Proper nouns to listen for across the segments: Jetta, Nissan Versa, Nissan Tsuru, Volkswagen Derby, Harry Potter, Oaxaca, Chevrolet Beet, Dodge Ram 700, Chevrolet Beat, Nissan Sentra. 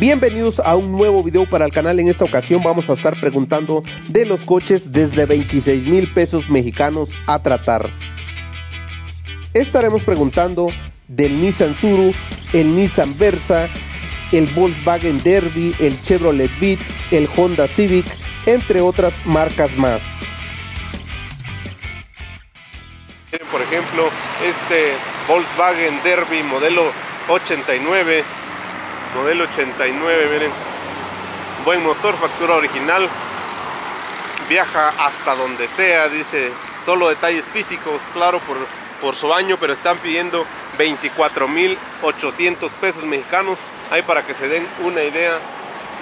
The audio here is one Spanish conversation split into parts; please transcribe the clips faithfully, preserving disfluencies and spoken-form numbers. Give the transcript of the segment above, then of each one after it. Bienvenidos a un nuevo video para el canal. En esta ocasión vamos a estar preguntando de los coches desde veintiséis mil pesos mexicanos a tratar. Estaremos preguntando del Nissan Tsuru, el Nissan Versa, el Volkswagen Derby, el Chevrolet Beat, el Honda Civic, entre otras marcas más. Miren, por ejemplo, este Volkswagen Derby modelo ochenta y nueve. Modelo ochenta y nueve, miren, buen motor, factura original, viaja hasta donde sea, dice, solo detalles físicos, claro, por, por su año, pero están pidiendo veinticuatro mil ochocientos pesos mexicanos, ahí para que se den una idea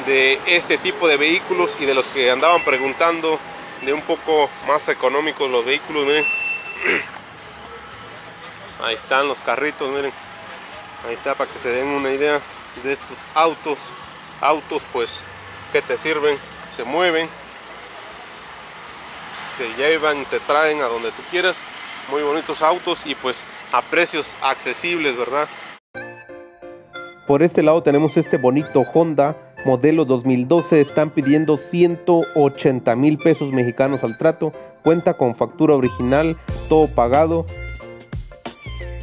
de este tipo de vehículos y de los que andaban preguntando de un poco más económicos los vehículos, miren, ahí están los carritos, miren, ahí está para que se den una idea de estos autos autos pues que te sirven, se mueven, te llevan, te traen a donde tú quieras. Muy bonitos autos y pues a precios accesibles, ¿verdad? Por este lado tenemos este bonito Honda modelo dos mil doce, están pidiendo ciento ochenta mil pesos mexicanos al trato, cuenta con factura original, todo pagado.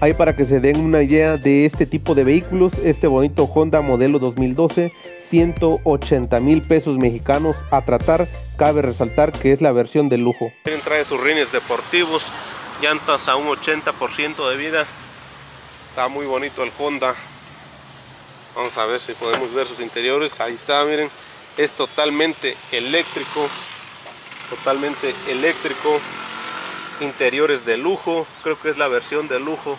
Ahí para que se den una idea de este tipo de vehículos, este bonito Honda modelo dos mil doce, ciento ochenta mil pesos mexicanos a tratar. Cabe resaltar que es la versión de lujo. Trae sus rines deportivos, llantas a un ochenta por ciento de vida. Está muy bonito el Honda. Vamos a ver si podemos ver sus interiores. Ahí está, miren, es totalmente eléctrico, totalmente eléctrico. Interiores de lujo, creo que es la versión de lujo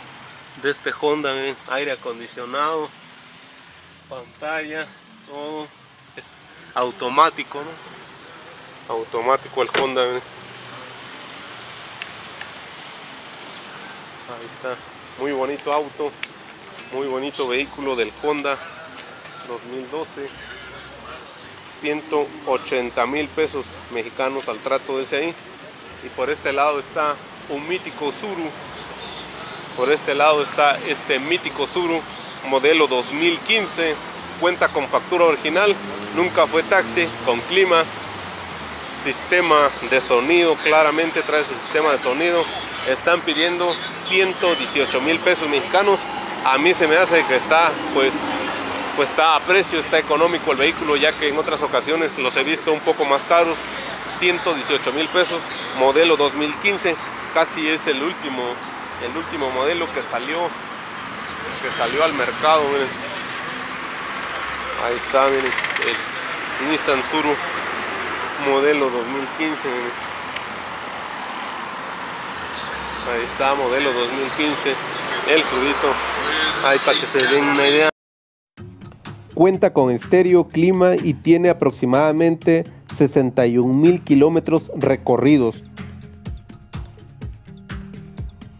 de este Honda, miren, aire acondicionado, pantalla, todo es automático, ¿no? Automático el Honda, miren. Ahí está, muy bonito auto, muy bonito vehículo del Honda dos mil doce, ciento ochenta mil pesos mexicanos al trato de ese ahí. Y por este lado está un mítico Tsuru. Por este lado está este mítico Tsuru modelo dos mil quince. Cuenta con factura original. Nunca fue taxi. Con clima. Sistema de sonido. Claramente trae su sistema de sonido. Están pidiendo ciento dieciocho mil pesos mexicanos. A mí se me hace que está pues, pues está a precio. Está económico el vehículo, ya que en otras ocasiones los he visto un poco más caros. ciento dieciocho mil pesos, modelo dos mil quince, casi es el último el último modelo que salió que salió al mercado, miren. Ahí está, miren, el Nissan Tsuru modelo dos mil quince, miren. Ahí está, modelo dos mil quince, el Tsurito, ahí para que se den una idea. Cuenta con estéreo, clima y tiene aproximadamente sesenta y un mil kilómetros recorridos.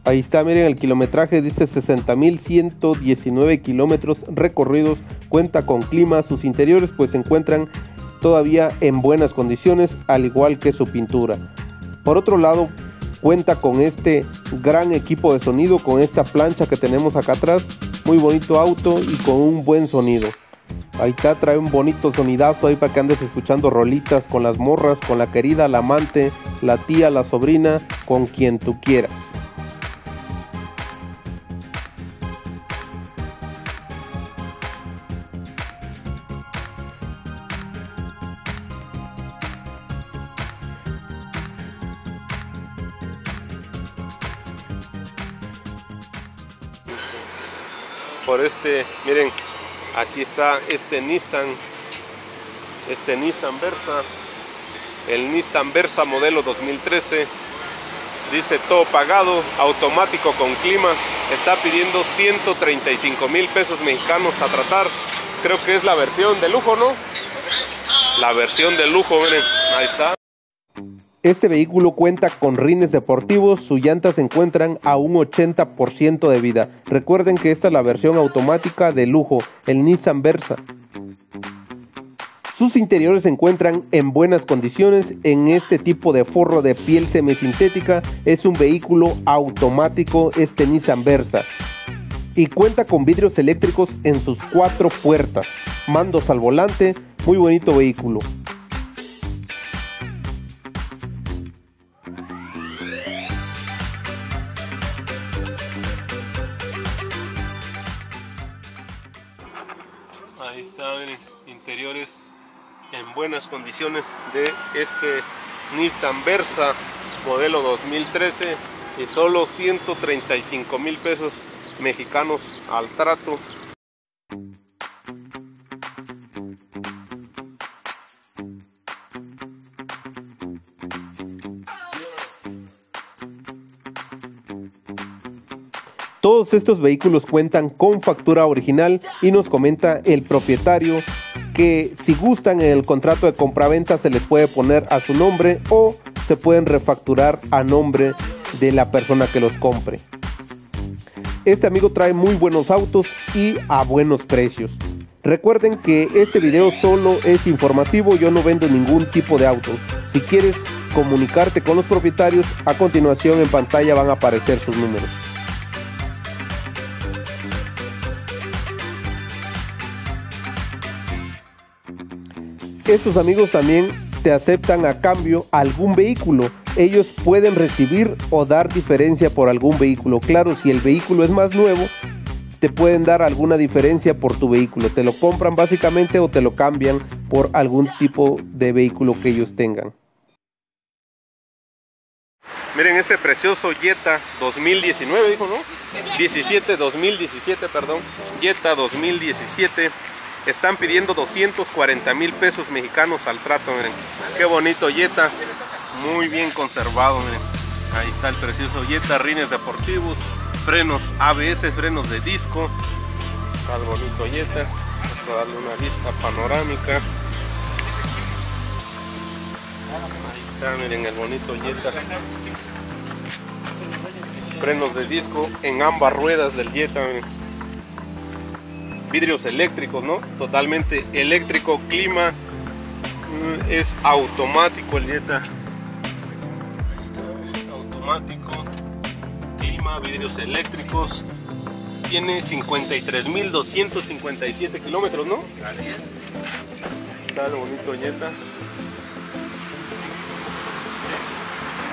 Ahí está, miren, el kilometraje dice sesenta mil ciento diecinueve kilómetros recorridos. Cuenta con clima, sus interiores pues se encuentran todavía en buenas condiciones, al igual que su pintura. Por otro lado, cuenta con este gran equipo de sonido, con esta plancha que tenemos acá atrás. Muy bonito auto y con un buen sonido. Ahí está, trae un bonito sonidazo ahí para que andes escuchando rolitas con las morras, con la querida, la amante, la tía, la sobrina, con quien tú quieras. Por este, miren, aquí está este Nissan, este Nissan Versa, el Nissan Versa modelo dos mil trece, dice todo pagado, automático con clima, está pidiendo ciento treinta y cinco mil pesos mexicanos a tratar. Creo que es la versión de lujo, ¿no? La versión de lujo, miren, ahí está. Este vehículo cuenta con rines deportivos, sus llantas se encuentran a un ochenta por ciento de vida. Recuerden que esta es la versión automática de lujo, el Nissan Versa. Sus interiores se encuentran en buenas condiciones, en este tipo de forro de piel semisintética. Es un vehículo automático este Nissan Versa. y cuenta con vidrios eléctricos en sus cuatro puertas, mandos al volante, muy bonito vehículo. Ahí está, miren, interiores en buenas condiciones de este Nissan Versa modelo dos mil trece y solo ciento treinta y cinco mil pesos mexicanos al trato. Todos estos vehículos cuentan con factura original y nos comenta el propietario que si gustan en el contrato de compraventa se les puede poner a su nombre o se pueden refacturar a nombre de la persona que los compre. Este amigo trae muy buenos autos y a buenos precios. Recuerden que este video solo es informativo, yo no vendo ningún tipo de autos. Si quieres comunicarte con los propietarios, a continuación en pantalla van a aparecer sus números. Estos amigos también te aceptan a cambio algún vehículo. Ellos pueden recibir o dar diferencia por algún vehículo. Claro, si el vehículo es más nuevo, te pueden dar alguna diferencia por tu vehículo. Te lo compran básicamente o te lo cambian por algún tipo de vehículo que ellos tengan. Miren este precioso Jetta dos mil diecinueve, dijo, ¿no? diecisiete, dos mil diecisiete, perdón. Jetta dos mil diecisiete. Están pidiendo doscientos cuarenta mil pesos mexicanos al trato, miren. Qué bonito Jetta, muy bien conservado, miren. Ahí está el precioso Jetta, rines deportivos, frenos A B S, frenos de disco. Está el bonito Jetta. Vamos a darle una vista panorámica. Ahí está, miren el bonito Jetta. Frenos de disco en ambas ruedas del Jetta, miren. Vidrios eléctricos, ¿no? Totalmente eléctrico, clima, es automático el Jetta. Ahí está, automático, clima, vidrios eléctricos. Tiene cincuenta y tres mil doscientos cincuenta y siete kilómetros, ¿no? Así es. Ahí está el bonito Jetta.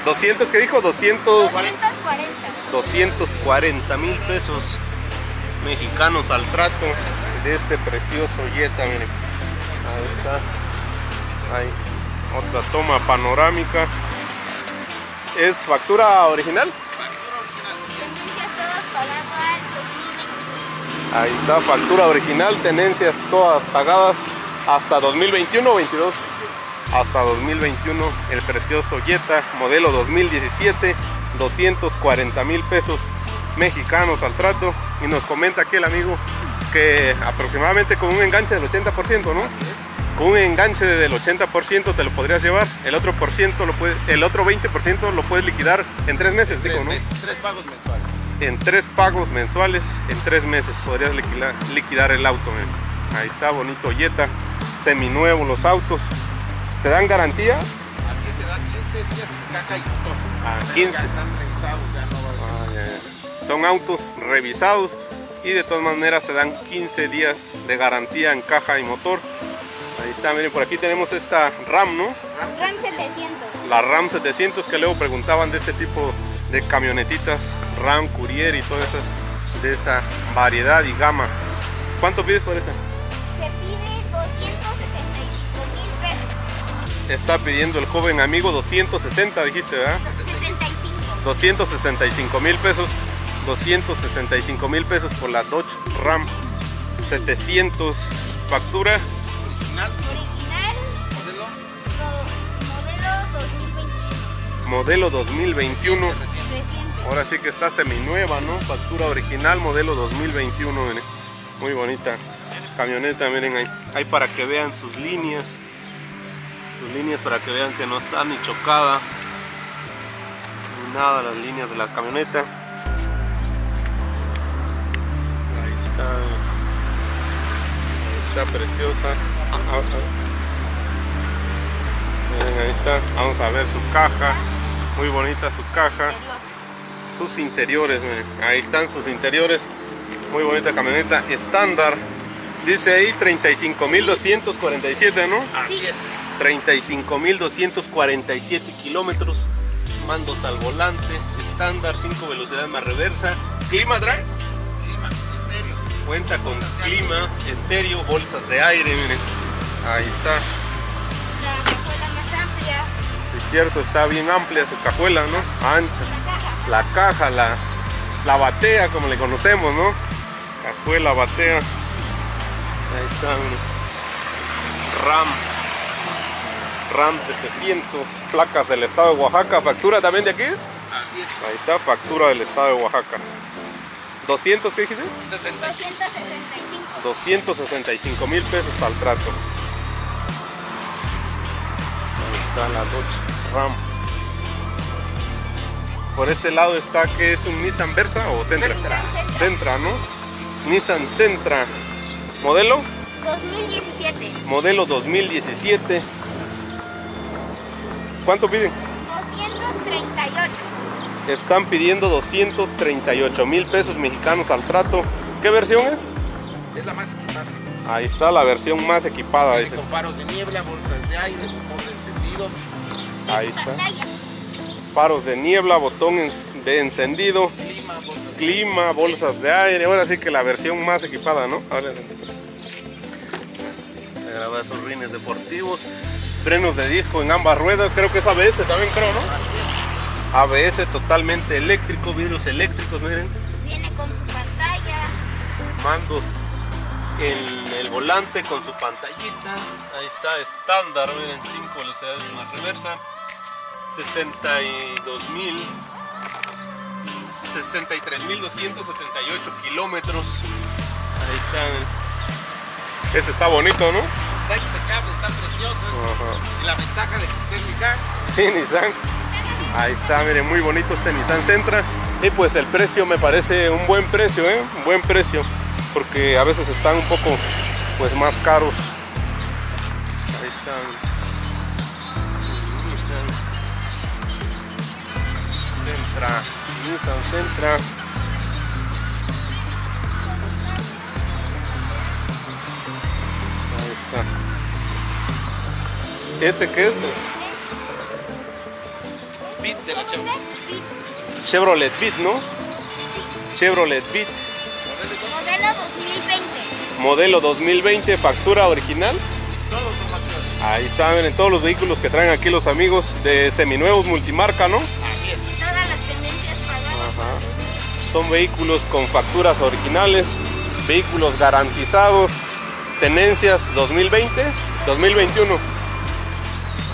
¿doscientos? ¿Qué dijo? doscientos cuarenta mil pesos mexicanos al trato de este precioso Jetta, miren. Ahí está. Ahí. Otra toma panorámica. ¿Es factura original? Factura original. Tenencias todas pagadas. Ahí está, factura original, tenencias todas pagadas hasta dos mil veintiuno o veintidós. Hasta dos mil veintiuno el precioso Jetta modelo dos mil diecisiete, doscientos cuarenta mil pesos mexicanos al trato. Y nos comenta aquí el amigo que aproximadamente con un enganche del ochenta por ciento, ¿no? Con un enganche del ochenta por ciento te lo podrías llevar, el otro por ciento lo puede, el otro veinte por ciento lo puedes liquidar en tres meses, digo, ¿no? Tres pagos mensuales. En tres pagos mensuales, en tres meses podrías liquidar, liquidar el auto, miren. Ahí está, bonito Jetta, seminuevo los autos. ¿Te dan garantía? Así se da quince días en caja y todo. Ah, quince. Están revisados, ya no va a haber. Son autos revisados y de todas maneras se dan quince días de garantía en caja y motor. Ahí está, miren, por aquí tenemos esta Ram, ¿no? Ram setecientos. La Ram setecientos, que luego preguntaban de este tipo de camionetitas, Ram, Courier y todas esas, de esa variedad y gama. ¿Cuánto pides por esta? Se pide doscientos sesenta y cinco mil pesos. Está pidiendo el joven amigo doscientos sesenta, dijiste, ¿verdad? doscientos sesenta y cinco mil pesos. doscientos sesenta y cinco mil pesos por la Dodge Ram setecientos. Factura original, original modelo, modelo dos mil veintiuno. Modelo dos mil veintiuno. Ahora sí que está seminueva, ¿no? Factura original modelo dos mil veintiuno, miren. Muy bonita camioneta, miren ahí. Hay para que vean sus líneas. Sus líneas para que vean que no está ni chocada ni nada las líneas de la camioneta. Está, está preciosa. Miren, ahí está. Vamos a ver su caja. Muy bonita su caja. Sus interiores, miren. Ahí están sus interiores. Muy bonita camioneta estándar. Dice ahí treinta y cinco mil doscientos cuarenta y siete, ¿no? Así es. treinta y cinco mil doscientos cuarenta y siete kilómetros. Mandos al volante, estándar, cinco velocidades más reversa. ¿Clima drive? Clima, estéreo. Cuenta con clima, estéreo, bolsas de aire, miren. Ahí está. La cajuela más amplia. Es cierto, está bien amplia su cajuela, ¿no? Ancha. La caja, la, la batea, como le conocemos, ¿no? Cajuela, batea. Ahí está, miren. Ram. Ram setecientos, placas del estado de Oaxaca, factura también de aquí es. Así es. Ahí está, factura del estado de Oaxaca. ¿doscientos qué dijiste? doscientos sesenta y cinco mil pesos al trato. Ahí está la Dodge Ram. Por este lado está que es un Nissan Versa o Sentra. Sentra, Sentra ¿no? Nissan Sentra. ¿Modelo? dos mil diecisiete. Modelo dos mil diecisiete. ¿Cuánto piden? doscientos treinta y ocho. Están pidiendo doscientos treinta y ocho mil pesos mexicanos al trato. ¿Qué versión es? Es la más equipada. Ahí está la versión más equipada. Con faros de niebla, bolsas de aire, botón de encendido. Ahí está. Faros de niebla, botón de encendido. Clima, bolsas de, Clima, bolsas de aire. Ahora sí que la versión más equipada, ¿no? Ahora le grabé esos rines deportivos. Frenos de disco en ambas ruedas, creo que es A B S también, creo, ¿no? A B S totalmente eléctrico, vidrios eléctricos, miren. Viene con su pantalla. Mandos en el volante con su pantallita. Ahí está, estándar, miren, cinco velocidades más reversa. sesenta y dos mil, sesenta y tres mil doscientos setenta y ocho kilómetros. Ahí está, miren. Este está bonito, ¿no? Está impecable, está precioso. Ajá. La ventaja de que es Nissan. Sí, Nissan. Ahí está, miren, muy bonito este Nissan Sentra. Y pues el precio me parece un buen precio, ¿eh? Un buen precio. Porque a veces están un poco pues más caros. Ahí están. Nissan Sentra. Nissan Sentra. ¿Este qué es? Beat de la Chevrolet. Chevrolet Beat, ¿no? Sí. Chevrolet Beat. Modelo dos mil veinte. Modelo dos mil veinte, factura original. Todos con factura. Ahí está, miren, todos los vehículos que traen aquí los amigos de seminuevos multimarca, ¿no? Así es. Todas las tendencias pagadas. Son vehículos con facturas originales, vehículos garantizados, tenencias dos mil veinte, dos mil veintiuno.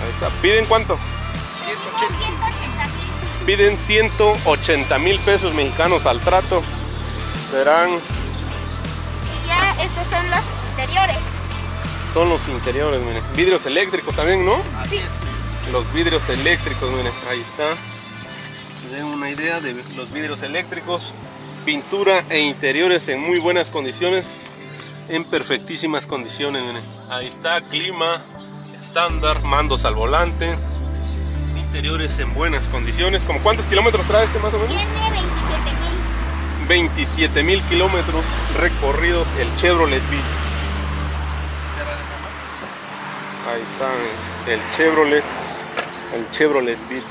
Ahí está. ¿Piden cuánto? ciento ochenta mil. Piden ciento ochenta mil pesos mexicanos al trato. Serán... Y ya estos son los interiores. Son los interiores, miren. Vidrios eléctricos también, ¿no? Así es. Los vidrios eléctricos, miren. Ahí está. Se den una idea de los vidrios eléctricos. Pintura e interiores en muy buenas condiciones. En perfectísimas condiciones, miren. Ahí está. Clima estándar, mandos al volante, interiores en buenas condiciones. ¿Como cuántos kilómetros trae este más o menos? Tiene veintisiete mil kilómetros recorridos el Chevrolet Beat. Ahí está el Chevrolet, el Chevrolet Beat.